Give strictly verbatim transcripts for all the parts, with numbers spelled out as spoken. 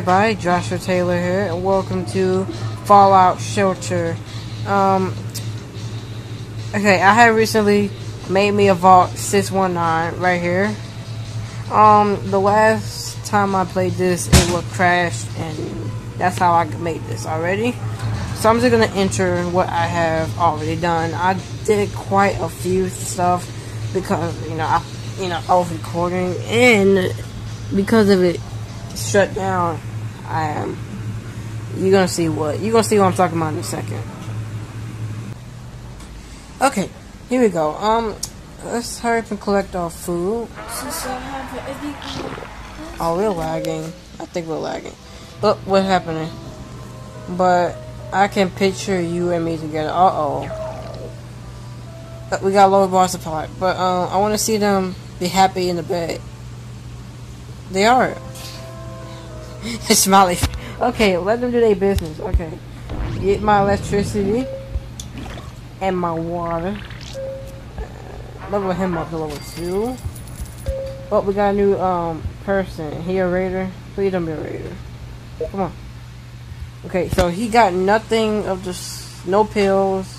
everybody, Joshua Taylor here, and welcome to Fallout Shelter. Um, okay, I had recently made me a vault six one nine right here. Um, the last time I played this, it was crashed, and that's how I made this already. So I'm just gonna enter what I have already done. I did quite a few stuff because you know I, you know, I was recording, and because of it shut down, I am. You're gonna see what you're gonna see what I'm talking about in a second. Okay, here we go. Um, let's hurry up and collect our food. Oh, we're lagging. I think we're lagging. Look, what's happening? But I can picture you and me together. Uh oh. We got lower bar supply, but um, I want to see them be happy in the bed. They are. It's Molly. Okay, let them do their business. Okay. Get my electricity and my water. Uh, level him up to level two. Oh, we got a new um person. He a raider? Please don't be a raider. Come on. Okay, so he got nothing of this, no pills.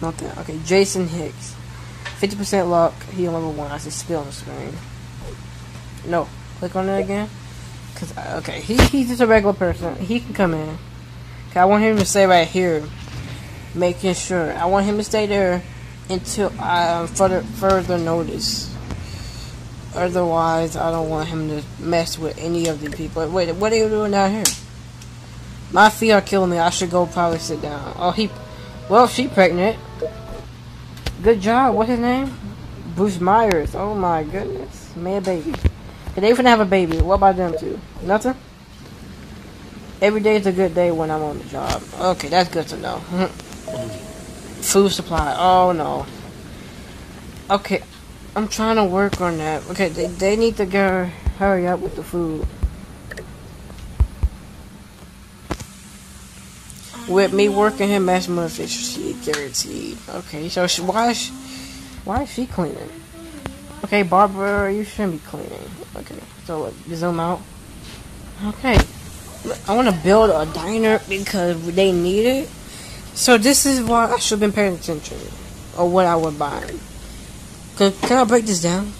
Nothing. Okay, Jason Hicks. fifty percent luck. He on level one. I see spill on the screen. No. Click on that again. Cause, okay, he, he's just a regular person. He can come in. Okay, I want him to stay right here, making sure. I want him to stay there until I uh, further further notice. Otherwise, I don't want him to mess with any of the people. Wait, what are you doing down here? My feet are killing me. I should go probably sit down. Oh, he, well, she pregnant. Good job. What's his name? Bruce Myers. Oh my goodness, man, baby. And they finna have a baby. What about them two? Nothing? Every day is a good day when I'm on the job. Okay, that's good to know. Food supply. Oh, no. Okay, I'm trying to work on that. Okay, they, they need to get, hurry up with the food. With me working him as much as she guaranteed. Okay, so she, why, is she, why is she cleaning? Okay, Barbara, you shouldn't be cleaning. Okay, so uh, zoom out. Okay, I want to build a diner because they need it. So this is why I should have been paying attention, or what I would buy. Can, can I break this down?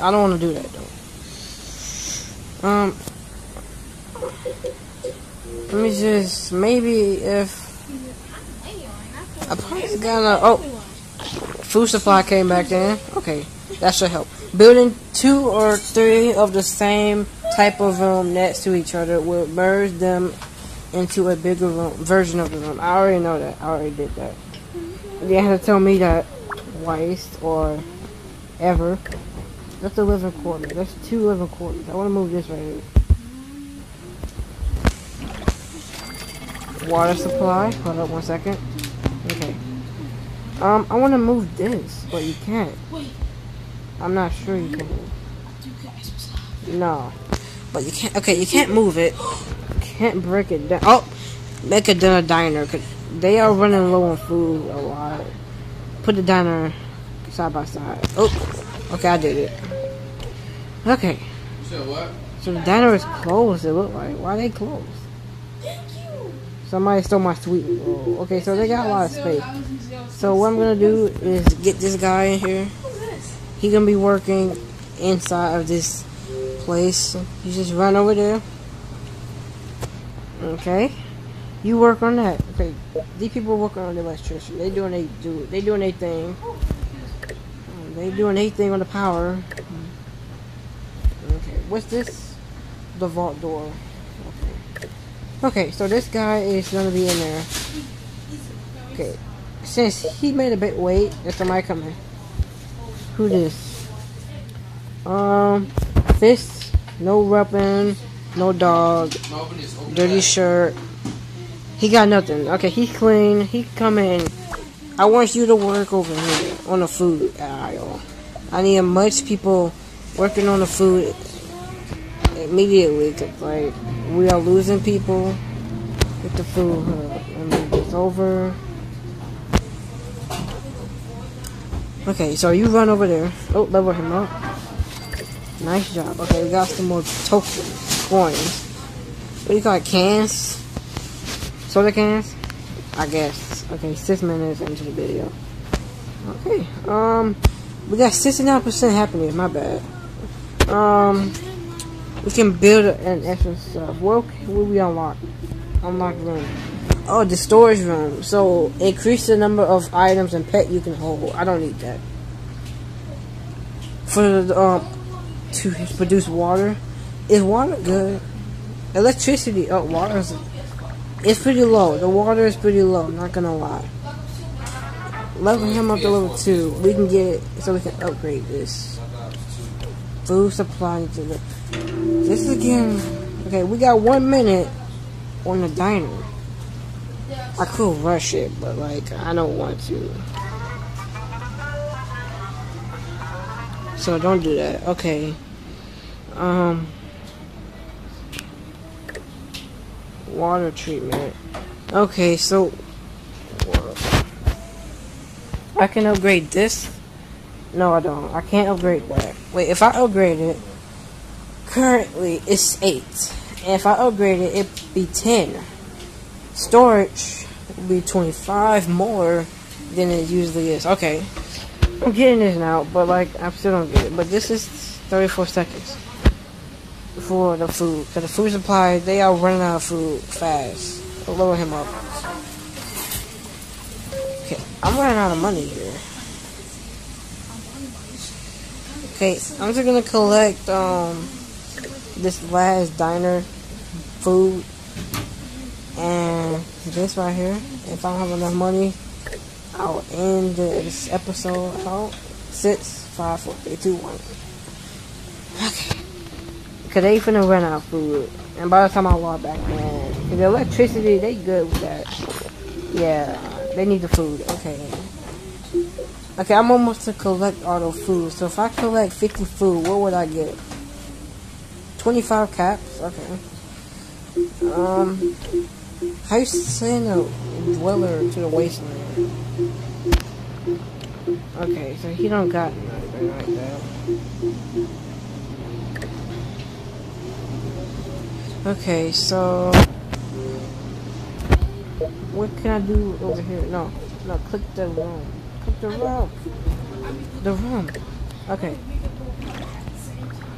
I don't want to do that though. Um, let me just maybe if I probably gonna oh. Food supply came back in. Okay, that should help. Building two or three of the same type of room next to each other will merge them into a bigger room, version of the room. I already know that. I already did that. You didn't have to tell me that twice or ever. That's a living quarter. That's two living quarters. I want to move this right here. Water supply. Hold up one second. Okay. Um, I want to move this, but you can't. Wait. I'm not sure you can. No. But you can't. Okay, you can't move it. You can't break it down. Oh! Make a dinner diner, because they are running low on food a lot. Put the diner side by side. Oh! Okay, I did it. Okay. So what? So the diner is closed, it looked like. Why are they closed? Thank you! Somebody stole my sweet roll. Okay, so they got a lot of space. So what I'm gonna do is get this guy in here. He's gonna be working inside of this place. You just run over there. Okay. You work on that. Okay. These people working on the electricity. They doing they do they doing their thing. They doing their thing on the power. Okay. What's this? The vault door. Okay. Okay. So this guy is gonna be in there. Okay. Since he made a bit wait, there's somebody coming. Who this? Um, fist, no weapon, no dog, dirty shirt. He got nothing. Okay, he's clean. He come in. I want you to work over here on the food aisle. I need much people working on the food immediately. Cause like we are losing people with the food. Let me move this over. Okay, so you run over there. Oh, level him up. Nice job. Okay, we got some more tokens. coins. What do you call it, cans? Soda cans? I guess. Okay, six minutes into the video. Okay, um, we got sixty-nine percent happiness, my bad. Um, we can build an extra stuff. What will we unlock? Unlock room. Oh, the storage room. So, increase the number of items and pet you can hold. I don't need that. For the, um, to produce water. Is water good? Electricity. Oh, water is. It's pretty low. The water is pretty low, not gonna lie. Level him up to level two. We can get. So we can upgrade this. Food supply to the. This is again. Okay, we got one minute on the diner. I could rush it, but like I don't want to. So don't do that. Okay. Um. Water treatment. Okay, so I can upgrade this. No, I don't. I can't upgrade that. Wait, if I upgrade it, currently it's eight. And if I upgrade it, it'd be ten. Storage would be twenty-five more than it usually is. Okay, I'm getting this now, but like I still don't get it. But this is thirty-four seconds for the food. Cause the food supply, they are running out of food fast. I'll lower him up. Okay, I'm running out of money here. Okay, I'm just gonna collect um this last diner food. And this right here, if I don't have enough money, I'll end this episode out. Six, five, four, three, two, one. Okay. Cause they finna run out of food. And by the time I walk back, man, the electricity, they good with that. Yeah, they need the food. Okay. Okay, I'm almost to collect all the food. So if I collect fifty food, what would I get? twenty-five caps? Okay. Um, how you send a dweller to the wasteland? Okay, so he don't got nothing like that. Okay, so what can I do over here? No, no, click the room. Click the room. The room. Okay.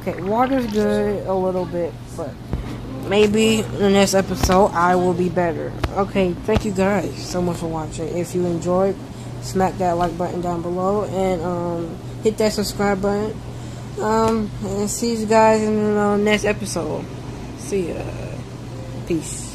Okay, water's good a little bit, but maybe in the next episode I will be better. Okay, thank you guys so much for watching. If you enjoyed, smack that like button down below and um hit that subscribe button. Um and see you guys in the next episode. See ya. Peace.